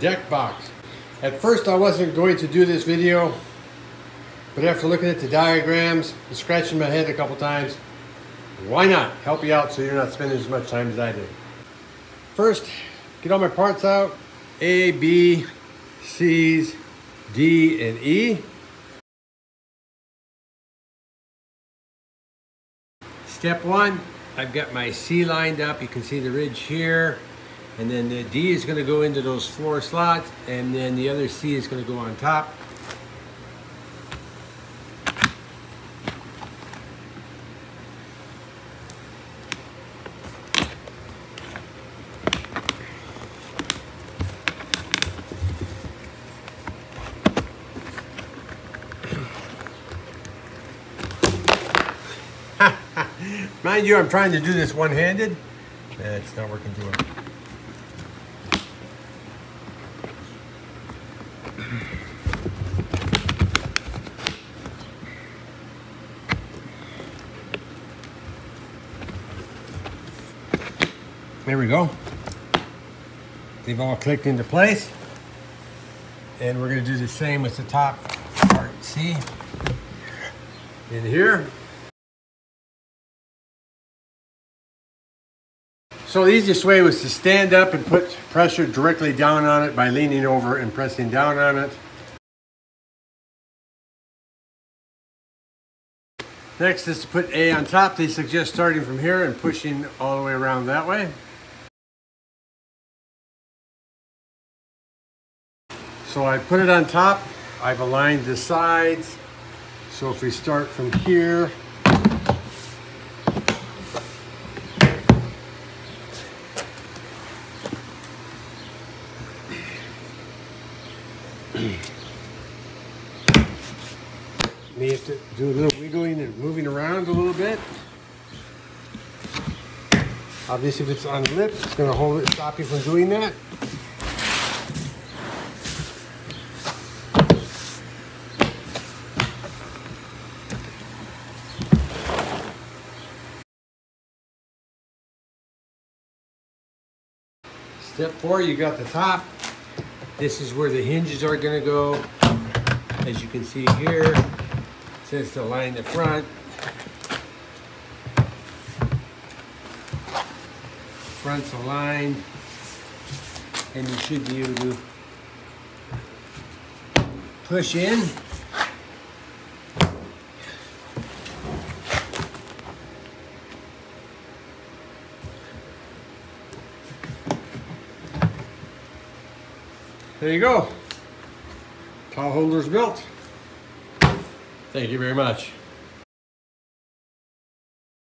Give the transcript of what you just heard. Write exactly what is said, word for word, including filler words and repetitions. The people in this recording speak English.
deck box. At first I wasn't going to do this video, but after looking at the diagrams and scratching my head a couple times, why not help you out so you're not spending as much time as I did. First, get all my parts out, A, B, C's, D, and E. Step one, I've got my C lined up. You can see the ridge here. And then the D is gonna go into those floor slots, and then the other C is gonna go on top. Mind you, I'm trying to do this one-handed. Uh, it's not working too well. There we go. They've all clicked into place. And we're going to do the same with the top part C in here. So the easiest way was to stand up and put pressure directly down on it by leaning over and pressing down on it. Next is to put A on top. They suggest starting from here and pushing all the way around that way. So I put it on top. I've aligned the sides. So if we start from here, may have to do a little wiggling and moving around a little bit. Obviously, if it's on the lip, it's going to hold it, stop you from doing that. Step four, you got the top. This is where the hinges are going to go. As you can see here, since to line the front, front's aligned, and you should be able to push in. There you go. Towel holder's built. Thank you very much.